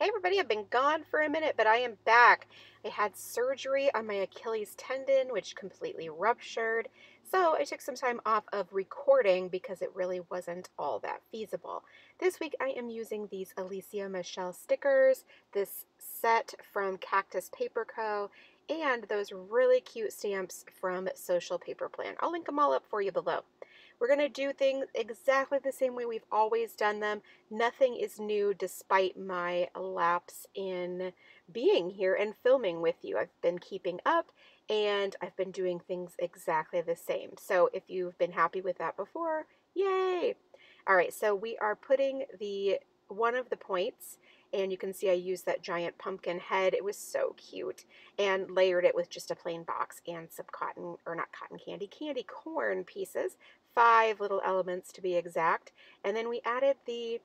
Hey everybody, I've been gone for a minute, but I am back. I had surgery on my Achilles tendon, which completely ruptured. So I took some time off of recording because it really wasn't all that feasible. This week I am using these Alicia Michelle stickers, this set from Cactus Paper Co, and those really cute stamps from Social Paper Plan. I'll link them all up for you below. We're going to do things exactly the same way we've always done them. Nothing is new despite my lapse in being here and filming with you. I've been keeping up and I've been doing things exactly the same. So if you've been happy with that before, yay! All right, so we are putting one of the points, and you can see I used that giant pumpkin head. It was so cute, and layered it with just a plain box and some candy corn pieces. 5 little elements to be exact. And then we added the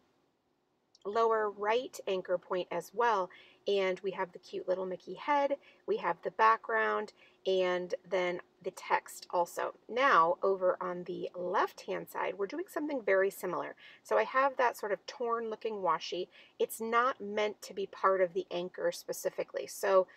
lower right anchor point as well. And we have the cute little Mickey head. We have the background and then the text also. Now over on the left-hand side, we're doing something very similar. So I have that sort of torn looking washi. It's not meant to be part of the anchor specifically. So,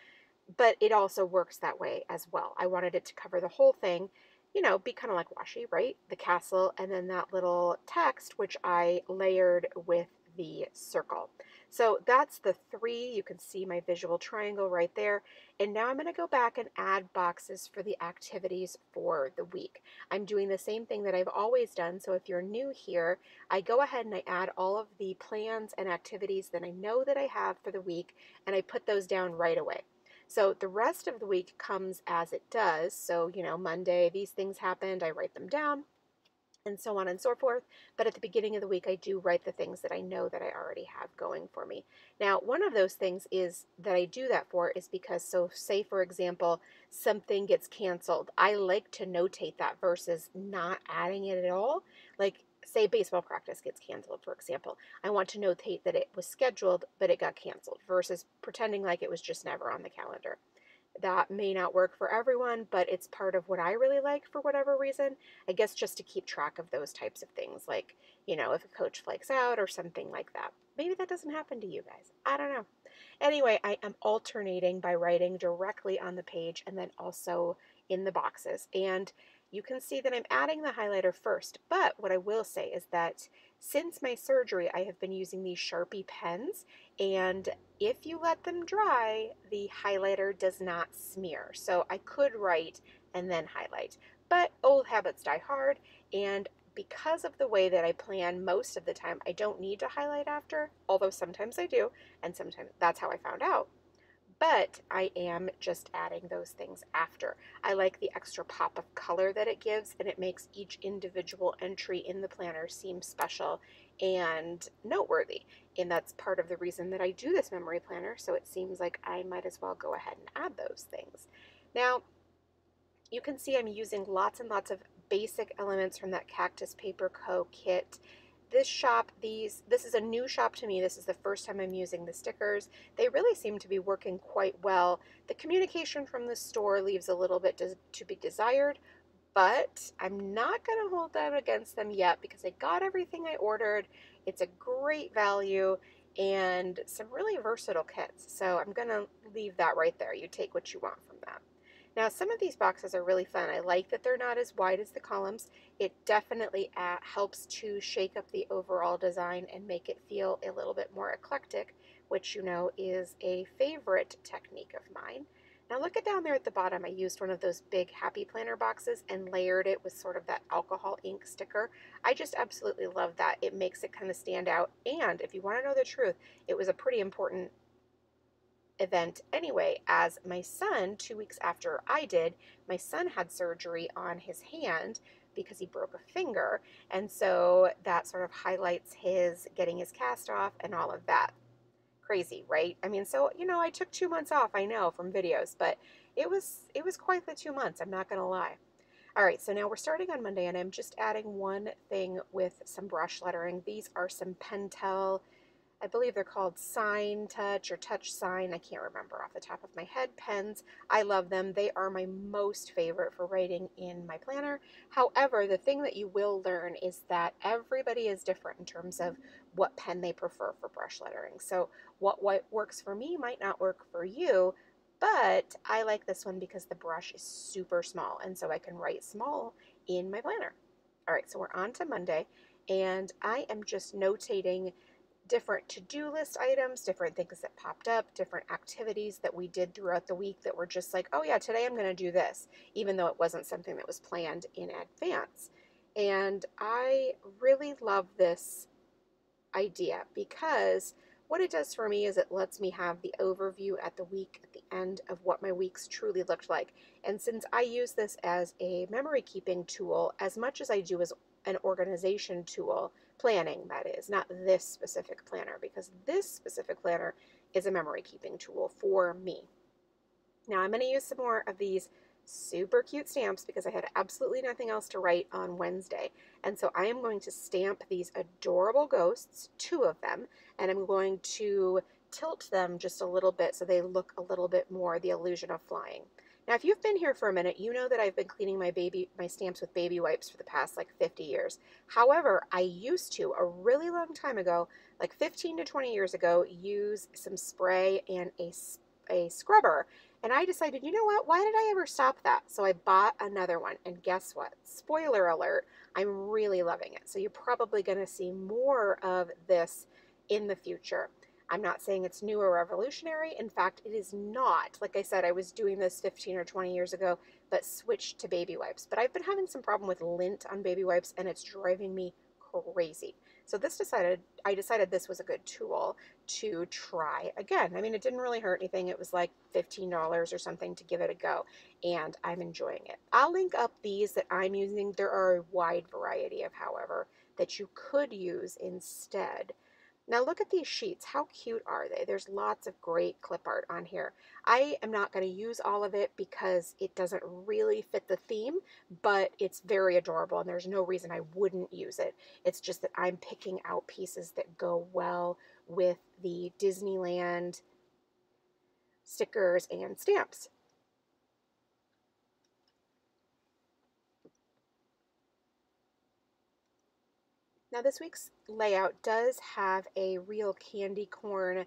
but it also works that way as well. I wanted it to cover the whole thing, you know, be kind of like washi, right? The castle and then that little text, which I layered with the circle. So that's the 3. You can see my visual triangle right there. And now I'm going to go back and add boxes for the activities for the week. I'm doing the same thing that I've always done. So if you're new here, I go ahead and I add all of the plans and activities that I know that I have for the week, and I put those down right away. So the rest of the week comes as it does. So, you know, Monday, these things happened, I write them down, and so on and so forth. But at the beginning of the week, I do write the things that I know that I already have going for me. Now, one of those things is that I do that for is because, so say, for example, something gets canceled. I like to notate that versus not adding it at all. Like, say baseball practice gets canceled, for example. I want to notate that it was scheduled, but it got canceled versus pretending like it was just never on the calendar. That may not work for everyone, but it's part of what I really like for whatever reason. I guess just to keep track of those types of things, like, you know, if a coach flakes out or something like that. Maybe that doesn't happen to you guys. I don't know. Anyway, I am alternating by writing directly on the page and then also in the boxes. And you can see that I'm adding the highlighter first, but what I will say is that since my surgery, I have been using these Sharpie pens, and if you let them dry, the highlighter does not smear. So I could write and then highlight, but old habits die hard, and because of the way that I plan most of the time, I don't need to highlight after, although sometimes I do, and sometimes that's how I found out. But I am just adding those things after. I like the extra pop of color that it gives, and it makes each individual entry in the planner seem special and noteworthy. And that's part of the reason that I do this memory planner, so it seems like I might as well go ahead and add those things. Now, you can see I'm using lots and lots of basic elements from that Cactus Paper Co. kit. This shop, this is a new shop to me. This is the first time I'm using the stickers. They really seem to be working quite well. The communication from the store leaves a little bit to be desired, but I'm not going to hold that against them yet because I got everything I ordered. It's a great value and some really versatile kits. So I'm going to leave that right there. You take what you want from that. Now, some of these boxes are really fun. I like that they're not as wide as the columns. It definitely helps to shake up the overall design and make it feel a little bit more eclectic, which, you know, is a favorite technique of mine. Now, look at down there at the bottom. I used one of those big Happy Planner boxes and layered it with sort of that alcohol ink sticker. I just absolutely love that. It makes it kind of stand out. And if you want to know the truth, it was a pretty important event anyway, as my son, 2 weeks after I did, my son had surgery on his hand because he broke a finger, and so that sort of highlights his getting his cast off and all of that. Crazy, right? I mean, so, you know, I took 2 months off, I know, from videos, but it was quite the 2 months, I'm not gonna lie. All right, so now we're starting on Monday, and I'm just adding one thing with some brush lettering. These are some Pentel I believe they're called Sign Touch or Touch Sign. I can't remember off the top of my head. Pens, I love them. They are my most favorite for writing in my planner. However, the thing that you will learn is that everybody is different in terms of what pen they prefer for brush lettering. So what works for me might not work for you, but I like this one because the brush is super small, and so I can write small in my planner. All right, so we're on to Monday, and I am just notating different to-do list items, different things that popped up, different activities that we did throughout the week that were just like, oh yeah, today I'm gonna do this, even though it wasn't something that was planned in advance. And I really love this idea because what it does for me is it lets me have the overview at the week, at the end, of what my weeks truly looked like. And since I use this as a memory keeping tool as much as I do as an organization tool, planning that is, not this specific planner, because this specific planner is a memory keeping tool for me. Now I'm going to use some more of these super cute stamps because I had absolutely nothing else to write on Wednesday, and so I am going to stamp these adorable ghosts, two of them, and I'm going to tilt them just a little bit so they look a little bit more the illusion of flying. Now, if you've been here for a minute, you know that I've been cleaning my stamps with baby wipes for the past like 50 years. However, I used to, a really long time ago, like 15 to 20 years ago, use some spray and a scrubber. And I decided, you know what, why did I ever stop that? So I bought another one, and guess what? Spoiler alert, I'm really loving it. So you're probably gonna see more of this in the future. I'm not saying it's new or revolutionary. In fact, it is not. Like I said, I was doing this 15 or 20 years ago, but switched to baby wipes. But I've been having some problem with lint on baby wipes, and it's driving me crazy. So I decided this was a good tool to try again. I mean, it didn't really hurt anything. It was like $15 or something to give it a go, and I'm enjoying it. I'll link up these that I'm using. There are a wide variety of, however, that you could use instead. Now look at these sheets. How cute are they? There's lots of great clip art on here. I am not going to use all of it because it doesn't really fit the theme, but it's very adorable and there's no reason I wouldn't use it. It's just that I'm picking out pieces that go well with the Disneyland stickers and stamps. Now this week's layout does have a real candy corn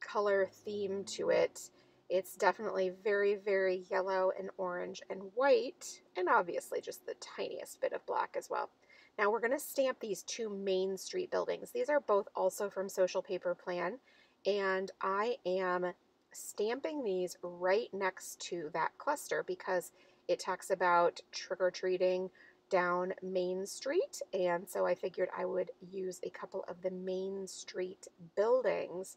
color theme to it. It's definitely very, very yellow and orange and white, and obviously just the tiniest bit of black as well. Now we're going to stamp these two Main Street buildings. These are both also from Social Paper Plan, and I am stamping these right next to that cluster because it talks about trick-or-treating down Main Street, and so I figured I would use a couple of the Main Street buildings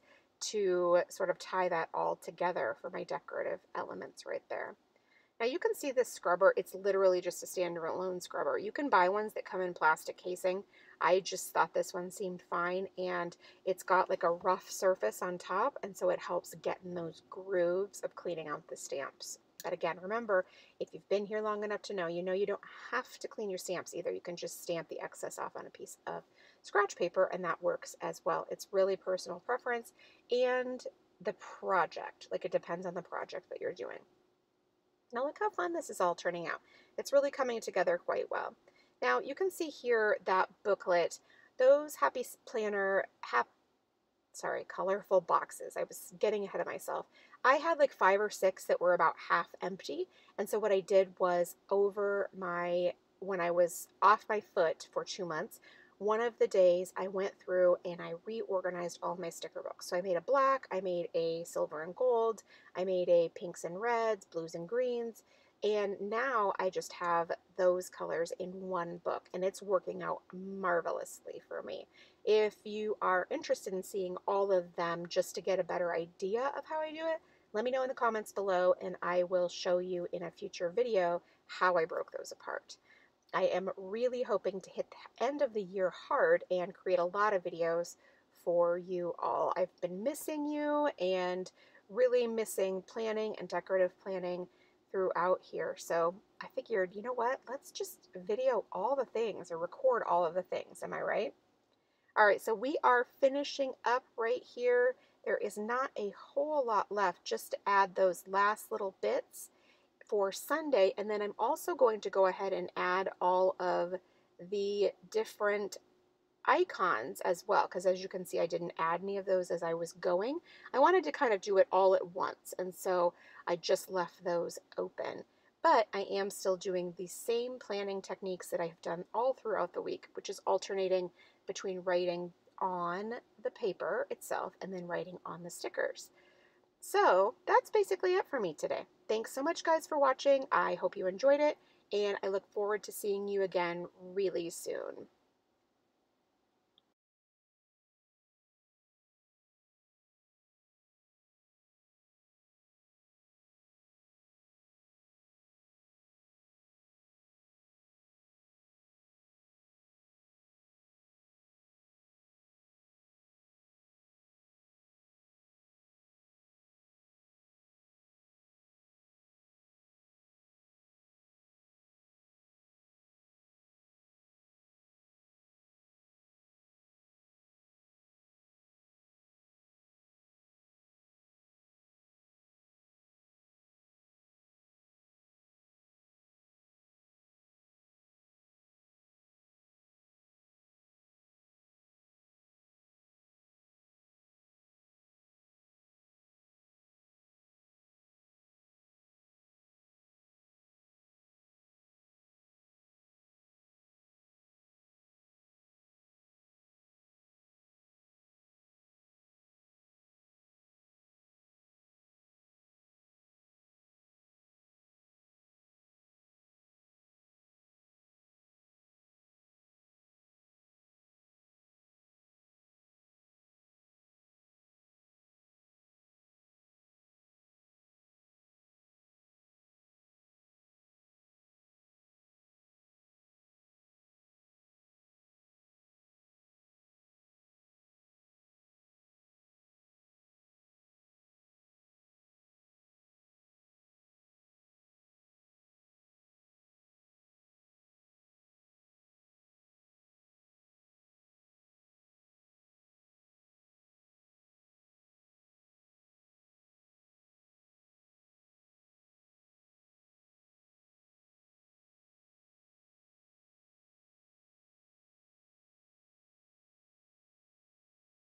to sort of tie that all together for my decorative elements right there. Now you can see this scrubber, it's literally just a standalone scrubber. You can buy ones that come in plastic casing. I just thought this one seemed fine, and it's got like a rough surface on top, and so it helps get in those grooves of cleaning out the stamps. But again, remember, if you've been here long enough to know you don't have to clean your stamps either. You can just stamp the excess off on a piece of scratch paper, and that works as well. It's really personal preference and the project. Like, it depends on the project that you're doing. Now look how fun this is all turning out. It's really coming together quite well. Now you can see here that booklet, those Happy Planner, colorful boxes. I was getting ahead of myself. I had like 5 or 6 that were about half empty, and so what I did was, when I was off my foot for 2 months, one of the days I went through and I reorganized all my sticker books. So I made a black, I made a silver and gold, I made a pinks and reds, blues and greens, and now I just have those colors in one book, and it's working out marvelously for me. If you are interested in seeing all of them just to get a better idea of how I do it, let me know in the comments below, and I will show you in a future video how I broke those apart. I am really hoping to hit the end of the year hard and create a lot of videos for you all. I've been missing you and really missing planning and decorative planning throughout here. So I figured, you know what, let's just video all the things or record all of the things. Am I right? All right, so we are finishing up right here. There is not a whole lot left, just to add those last little bits for Sunday. And then I'm also going to go ahead and add all of the different icons as well, because as you can see, I didn't add any of those as I was going. I wanted to kind of do it all at once, and so I just left those open. But I am still doing the same planning techniques that I've done all throughout the week, which is alternating between writing on the paper itself and then writing on the stickers. So that's basically it for me today. Thanks so much, guys, for watching. I hope you enjoyed it, and I look forward to seeing you again really soon.